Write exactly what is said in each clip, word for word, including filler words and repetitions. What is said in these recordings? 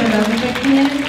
Ďakujem veľmi pekne.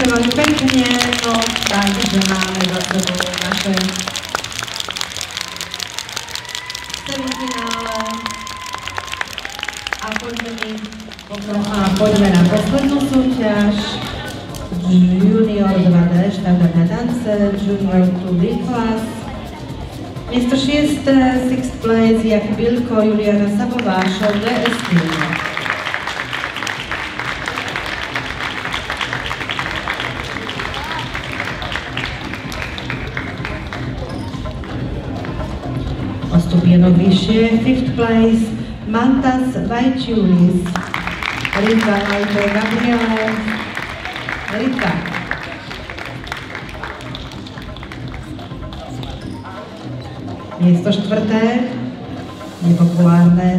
Ďakujem veľmi pekne, no takže máme za sebou naše semifinále a poďme, a poďme na poslednú súťaž Junior dva D, štandard na dance, Junior dva D class. Miesto šieste, sixth place, Jakbylko, Juliana Sabová, show D S Team. Jedno vyššie, fifth place, Mantas Vajčiulis, Ritva Lajko, Ramírales, Ritva. Miesto štvrté, nepopulárne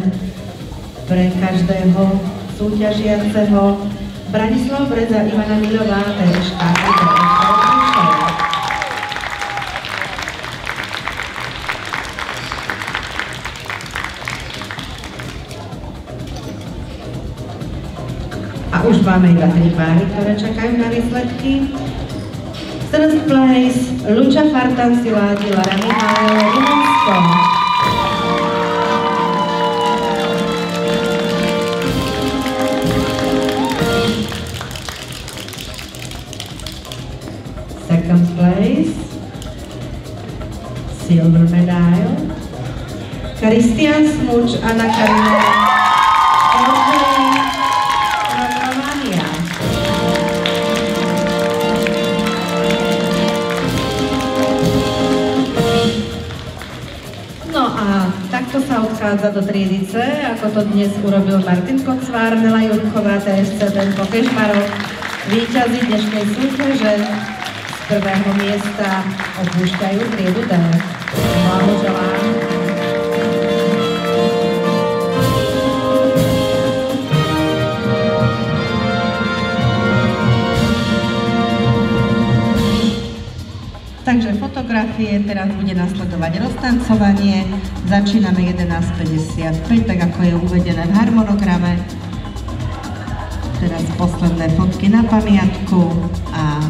pre každého súťažiaceho, Branislava Bredza, Ivana Milová, Tereška. Už máme iba tri páry, ktoré čakajú na výsledky. seventh place, Luca Silaghi, Lara Mihai, Rumunsko. second place, silver medal, Christian Smuč, Anna Karina. Odchádza do triedy C, ako to dnes urobil Martin Kocvár, Mela Joruchová, T S C B, Vokešmarov. Víťazi dnešnej súťaže z prvého miesta opúšťajú triedu D. Blahoželám. Takže fotografie, teraz bude nasledovať roztancovanie. Začíname jedenásť päťdesiatpäť, tak ako je uvedené v harmonograme. Teraz posledné fotky na pamiatku a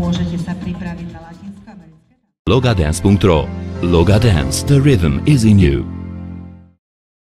môžete sa pripraviť na latinsko-americké. Loga Dance dot ro. Loga Dance, the rhythm is in you.